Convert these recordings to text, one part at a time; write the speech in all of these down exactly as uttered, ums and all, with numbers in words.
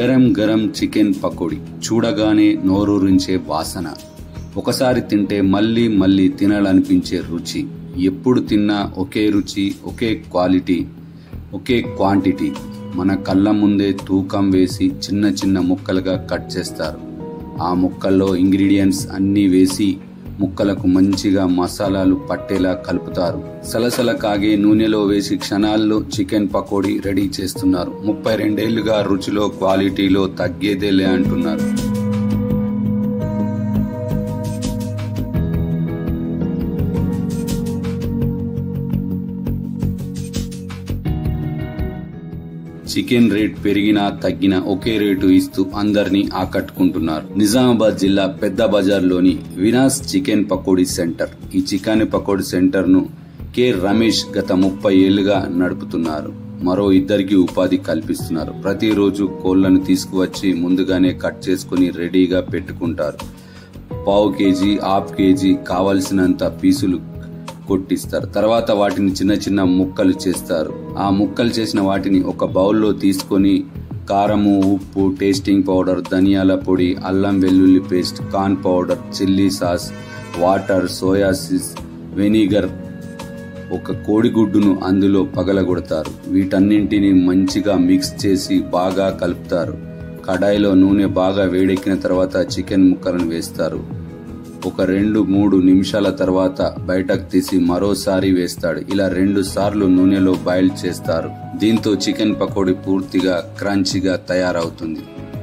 Garam garam chicken pakodi చూడగానే నోరూరించే వాసన, ఒకసారి తింటే మళ్ళీ మళ్ళీ తినాలనిపించే రుచి, ఎప్పుడు తిన్నా ఒకే రుచి, ఒకే క్వాలిటీ, ఒకే క్వాంటిటీ. మన కళ్ళ ముందే తూకం వేసి చిన్న చిన్న ముక్కలుగా కట్ చేస్తారు. ఆ ముక్కల్లో ఇంగ్రీడియంట్స్ అన్నీ వేసి ముక్కలకు మంచిగా మసాలాలు పట్టేలా కలుపుతారు. సలసల కాగే నూనెలో వేసి క్షణాల్లో చికెన్ పకోడీ రెడీ చేస్తున్నారు. ముప్పై రెండేళ్లుగా రుచిలో క్వాలిటీలో తగ్గేదేలే అంటున్నారు. చికెన్ రేట్ పెరిగినా తగ్గినా ఒకే రేటు ఇస్తూ అందరినీ ఆకట్టుకుంటున్నారు. నిజామాబాద్ జిల్లా పెద్ద బజార్లోని వినాస్ చికెన్ పకోడీ సెంటర్. ఈ చికెన్ పకోడీ సెంటర్ను కె రమేష్ గత ముప్పై ఏళ్లుగా నడుపుతున్నారు. మరో ఇద్దరికి ఉపాధి కల్పిస్తున్నారు. ప్రతిరోజు కోళ్లను తీసుకువచ్చి ముందుగానే కట్ చేసుకుని రెడీగా పెట్టుకుంటారు. పావు కేజీ, హాఫ్ కేజీ కావలసినంత పీసులు కొట్టిస్తారు. తర్వాత వాటిని చిన్న చిన్న ముక్కలు చేస్తారు. ఆ ముక్కలు చేసిన వాటిని ఒక బౌల్లో తీసుకొని కారము, ఉప్పు, టేస్టింగ్ పౌడర్, ధనియాల పొడి, అల్లం వెల్లుల్లి paste, corn powder, chilli sauce, water, soya sauce, vinegar, ఒక కోడిగుడ్డును అందులో పగలగొడతారు. వీటన్నింటినీ మంచిగా మిక్స్ చేసి బాగా కలుపుతారు. కడాయిలో నూనె బాగా వేడెక్కిన తర్వాత చికెన్ ముక్కలను వేస్తారు. ఒక రెండు మూడు నిమిషాల తర్వాత బయటకు తీసి మరోసారి వేస్తాడు. ఇలా రెండు సార్లు నూనెలో బాయిల్ చేస్తారు. దీంతో చికెన్ పకోడీ పూర్తిగా క్రంచీగా తయారవుతుంది.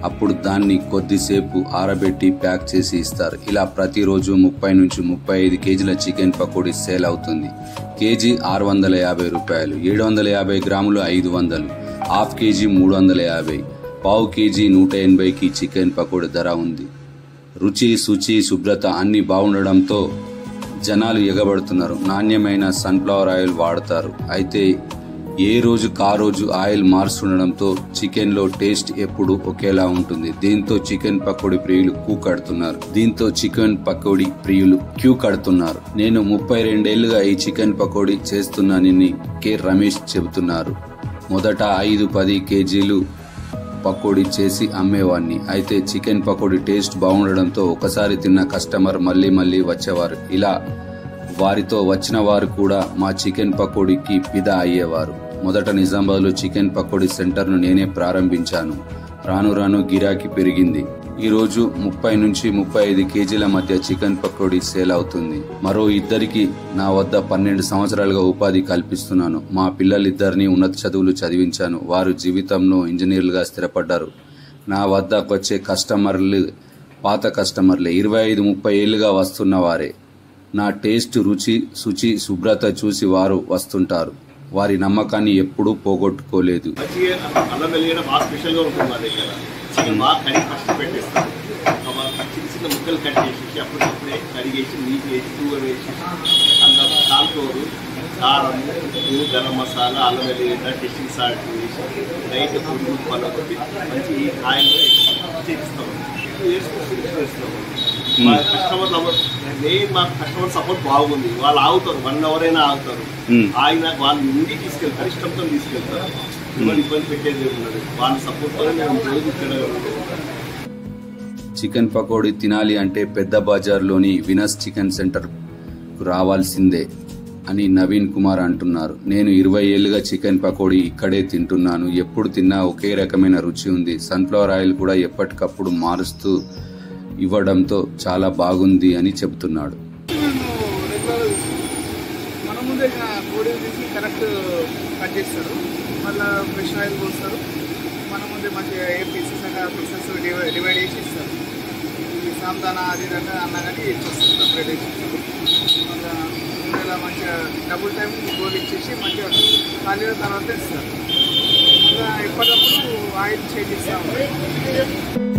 అప్పుడు దాన్ని కొద్దిసేపు ఆరబెట్టి ప్యాక్ చేసి ఇస్తారు. ఇలా ప్రతిరోజు ముప్పై నుంచి ముప్పై ఐదు కేజీల చికెన్ పకోడీ సేల్ అవుతుంది. కేజీ ఆరు వందల యాభై రూపాయలు, ఏడు వందల యాభై గ్రాములు ఐదు వందలు, హాఫ్ కేజీ మూడు వందల యాభై, పావు కేజీ నూట ఎనభైకి చికెన్ పకోడీ ధర ఉంది. రుచి, శుచి, శుభ్రత అన్నీ బాగుండడంతో జనాలు ఎగబడుతున్నారు. నాణ్యమైన సన్ఫ్లవర్ ఆయిల్ వాడతారు. అయితే ఏ రోజు కా రోజు ఆయిల్ మారుస్తుండడంతో చికెన్లో టేస్ట్ ఎప్పుడు ఒకేలా ఉంటుంది. దీంతో చికెన్ పకోడీ ప్రియులు క్యూ కడుతున్నారు. దీంతో చికెన్ పకోడీ ప్రియులు క్యూ కడుతున్నారు. నేను ముప్పై రెండేళ్లుగా ఈ చికెన్ పకోడీ చేస్తున్నానని కె రమేష్ చెబుతున్నారు. మొదట ఐదు పది కేజీలు పకోడీ చేసి అమ్మేవాడిని. అయితే చికెన్ పకోడీ టేస్ట్ బాగుండడంతో ఒకసారి తిన్న కస్టమర్ మళ్ళీ మళ్ళీ వచ్చేవారు. ఇలా వారితో వచ్చిన వారు కూడా మా చికెన్ పకోడీకి ఫిదా అయ్యేవారు. మొదట నిజామాబాద్లో చికెన్ పకోడీ సెంటర్ను నేనే ప్రారంభించాను. రాను రాను గిరాకీ పెరిగింది. ఈరోజు ముప్పై నుంచి ముప్పై ఐదు కేజీల మధ్య చికెన్ పకోడీ సేల్ అవుతుంది. మరో ఇద్దరికి నా వద్ద పన్నెండు సంవత్సరాలుగా ఉపాధి కల్పిస్తున్నాను. మా పిల్లలిద్దరిని ఉన్నత చదువులు చదివించాను. వారు జీవితంలో ఇంజనీర్లుగా స్థిరపడ్డారు. నా వద్దకు వచ్చే కస్టమర్లు పాత కస్టమర్లే, ఇరవై ఐదు ముప్పై ఏళ్ళుగా వస్తున్న వారే. నా టేస్ట్, రుచి, శుచి, శుభ్రత చూసి వారు వస్తుంటారు. వారి నమ్మకాన్ని ఎప్పుడూ పోగొట్టుకోలేదు. కస్టమర్ సపోర్ట్ బాగుంది. వాళ్ళు ఆగుతారు, వన్ అవర్ అయినా ఆగుతారు. ఆయన వాళ్ళు ముందుకు తీసుకెళ్తారు, కరిష్టంతో తీసుకెళ్తారు. ఇబ్బంది పెట్టేది ఉన్నది. వాళ్ళ సపోర్ట్ వల్ల చికెన్ పకోడీ తినాలి అంటే పెద్ద బజార్లోని వినస్ చికెన్ సెంటర్కు రావాల్సిందే అని నవీన్ కుమార్ అంటున్నారు. నేను ఇరవై ఏళ్ళుగా చికెన్ పకోడీ ఇక్కడే తింటున్నాను. ఎప్పుడు తిన్నా ఒకే రకమైన రుచి ఉంది. సన్ఫ్లవర్ ఆయిల్ కూడా ఎప్పటికప్పుడు మారుస్తూ ఇవ్వడంతో చాలా బాగుంది అని చెబుతున్నాడు. సాందానా అది రకంగా అన్నా కానీ ఇచ్చేస్తాం. సపరేట్ మళ్ళీ ఇలా మంచిగా డబుల్ టైం గోల్ ఇచ్చేసి మంచిగా ఖాళీల తర్వాత ఇస్తారు. మళ్ళీ ఎప్పటికప్పుడు ఆయిల్ చేంజ్ ఇస్తాము.